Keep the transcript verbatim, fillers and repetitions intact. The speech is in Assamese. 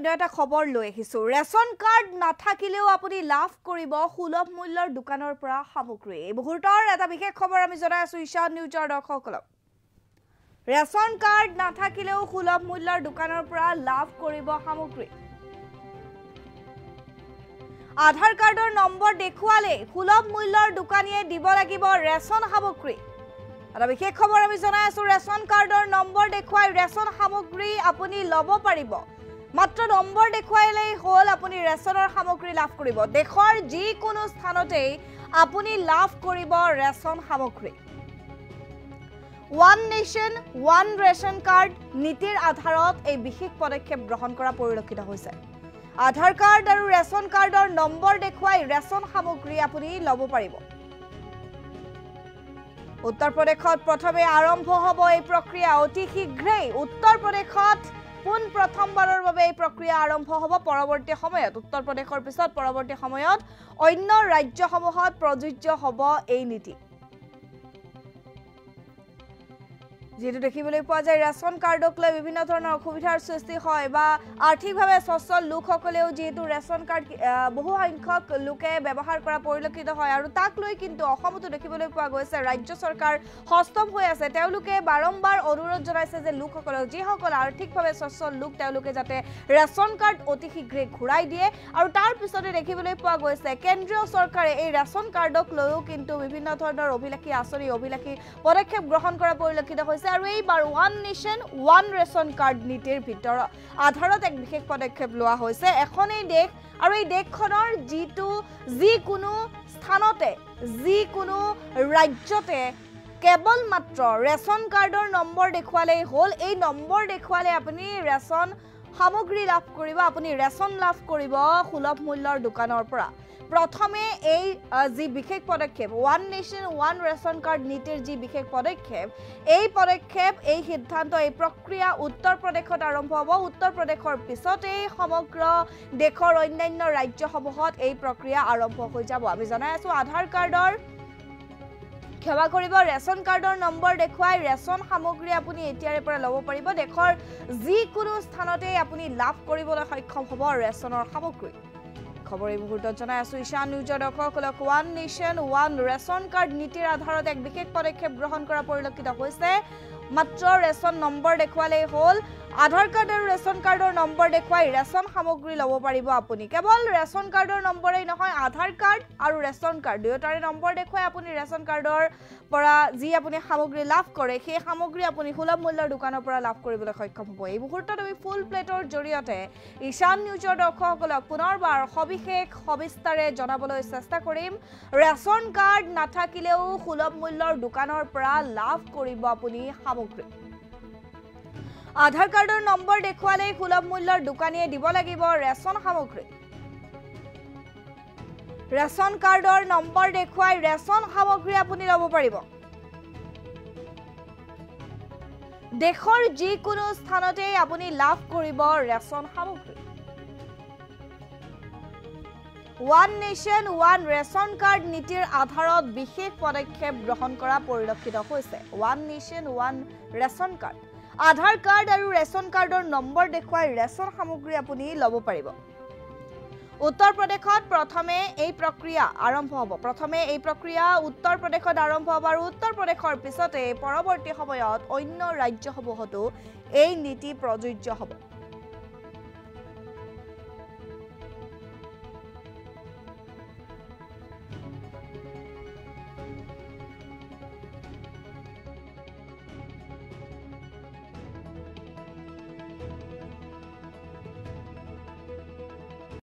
কিন্তু এটা খবৰ লৈ আহিছো ৰেশন কাৰ্ড না থাকিলেও আপুনি লাভ কৰিব সুলভ মূল্যৰ দোকানৰ পৰা সামগ্ৰী এই মুহূৰ্তৰ এটা বিশেষ খবৰ আমি জনাই আছো ঈশান নিউজৰ দৰ্শকসকলক ৰেশন কাৰ্ড না থাকিলেও সুলভ মূল্যৰ দোকানৰ পৰা লাভ কৰিব সামগ্ৰী আধাৰ কাৰ্ডৰ নম্বৰ দেখুৱালে সুলভ মূল্যৰ দোকানীয়ে দিব লাগিব ৰেশন সামগ্ৰী আৰু বিশেষ খবৰ আমি জনাই আছো ৰেশন কাৰ্ডৰ নম্বৰ দেখুৱাই ৰেশন সামগ্ৰী আপুনি লব পাৰিব মাত্ৰ নম্বৰ দেখুৱাইলেই হল আপুনি ৰেশনৰ সামগ্ৰী লাভ কৰিব দেখৰ যি কোনো স্থানতে আপুনি লাভ কৰিব ৰেশন সামগ্ৰী one nation one ration card নীতিৰ আধাৰত এই বিশেষ পদক্ষেপ গ্ৰহণ কৰা পৰিলক্ষিত হৈছে আধাৰ কাৰ্ড আৰু ৰেশন কাৰ্ডৰ নম্বৰ দেখুৱাই ৰেশন সামগ্ৰী আপুনি লব পাৰিব उत्तर प्रदेश प्रथमे आरम्भ हब यह प्रक्रिया अति शीघ्र उत्तर प्रदेश पुन प्रथम बारर বাবে এই प्रक्रिया आरम्भ हब परवर्ती समय उत्तर प्रदेश पिছত परवर्ती समय अन्य राज्यসমূহত प्रযোज्य हब এই নীতি যেটো দেখিবলৈ পোৱা যায় ৰেশন কাৰ্ডক লৈ বিভিন্ন ধৰণৰ অসুবিধাৰ সৃষ্টি হয় বা আৰ্থিকভাৱে সচ্ছল লোকসকলেও যেটো ৰেশন কাৰ্ড বহু সংখ্যক লোকে ব্যৱহাৰ কৰা পৰিলক্ষিত হয় আৰু তাক লৈ কিন্তু অসমতো দেখিবলৈ পোৱা গৈছে ৰাজ্য চৰকাৰ হস্তম হৈ আছে তেওঁলোকে বাৰম্বাৰ অনুৰোধ জনাইছে যে লোকসকলক যিসকল আৰ্থিকভাৱে সচ্ছল লোক তেওঁলোকে যাতে ৰেশন কাৰ্ড অতি শীঘ্ৰে ঘূৰাই দিয়ে আৰু তাৰ পিছতে দেখিবলৈ পোৱা গৈছে কেন্দ্ৰীয় চৰকাৰে এই ৰেশন কাৰ্ডক লৈও কিন্তু বিভিন্ন ধৰণৰ অভিলাষী আঁচনি অভিলাষী পদক্ষেপ গ্ৰহণ কৰা পৰিলক্ষিত হৈছে আৰু এইবাৰ one nation one ration card নীতিৰ ভিতৰত আধাৰত এক বিশেষ পদক্ষেপ লোৱা হৈছে এখন এই দেশ আৰু এই দেশখনৰ যিটো যি কোনো স্থানতে যি কোনো ৰাজ্যতে কেৱল মাত্ৰ ৰেশন কাৰ্ডৰ নম্বৰ দেখুৱালে হল এই নম্বৰ দেখুৱালে আপুনি ৰেশন সামগ্ৰী লাভ কৰিব আপুনি ৰেশন লাভ কৰিব সুলভ মূল্যৰ দোকানৰ পৰা प्रथमे जी विशेष पदक्षेप one nation one ration card नीतिर जी विशेष पदक्षेप यह पदक्षेप यह सिद्धांत यह प्रक्रिया उत्तर प्रदेश आरम्भ हब उत्तर प्रदेश पिछते समग्र देशर अन्य राज्यसमूह यह प्रक्रिया आरम्भ हो जाए आधार कार्डर क्षमा करिब रेशन कार्डर नम्बर देखुवाई रेशन सामग्री आपुनी एतियारे पर लब पारिब देशर जिकुनो स्थानते आपुनी लाभ কৰিবলৈ सक्षम हब रेशनर सामग्री खबर এই মুহূৰ্তত জনাই আছো ঈশান নিউজৰ দৰ্শকসকলক one nation one ration card নীতিৰ আধাৰত এক বিশেষ পদক্ষেপ গ্ৰহণ কৰা পৰিলক্ষিত হৈছে মাত্ৰ ৰেশন নম্বৰ দেখুৱালে হল আধাৰ কাৰ্ড আৰু ৰেশন কাৰ্ডৰ নম্বৰ দেখুৱাই ৰেশন সামগ্ৰী লব পাৰিব আপুনি কেৱল ৰেশন কাৰ্ডৰ নম্বৰেই নহয় আধাৰ কাৰ্ড আৰু ৰেশন কাৰ্ড দুয়োটাৰে নম্বৰ দেখুৱাই আপুনি ৰেশন কাৰ্ডৰ পৰা যি আপুনি সামগ্ৰী লাভ কৰে সেই সামগ্ৰী আপুনি সুলভ মূল্যৰ দোকানৰ পৰা লাভ কৰিবলৈ সক্ষম হ'ব এই মুহূৰ্তত আমি ফুল প্লেটৰ জৰিয়তে ঈশান নিউজৰ দৰ্শকসকলক পুনৰবাৰ সবিশেষ সবিস্তাৰে জনাবলৈ চেষ্টা কৰিম ৰেশন কাৰ্ড নাথাকিলেও সুলভ মূল্যৰ দোকানৰ পৰা লাভ কৰিব আপুনি সামগ্ৰী आधार कार्डर नम्बर देखुवाले सुलभ मूल्यर दुकानीये दिब लागिब रेशन सामग्री रेशन कार्डर नम्बर देखुवाई रेशन सामग्री आपुनी लब पारिब देशर जिकुनो स्थानते आपुनी लाभ करिब रेशन सामग्री one nation one ration card नीतिर आधारत विशेष पदक्षेप ग्रहण करा परिलक्षित होइसे one nation one ration card Aadhaar card और रेशन कार्डर नम्बर देखुवाई रेशन सामग्री आपुनी लब पारिब उत्तर प्रदेश प्रथमे यह प्रक्रिया आरम्भ हब प्रथमे यह प्रक्रिया उत्तर प्रदेश आरम्भ हब और उत्तर प्रदेश पिछते परवर्ती समय अन्य राज्यसमूहतो यह नीति प्रयोज्य हब।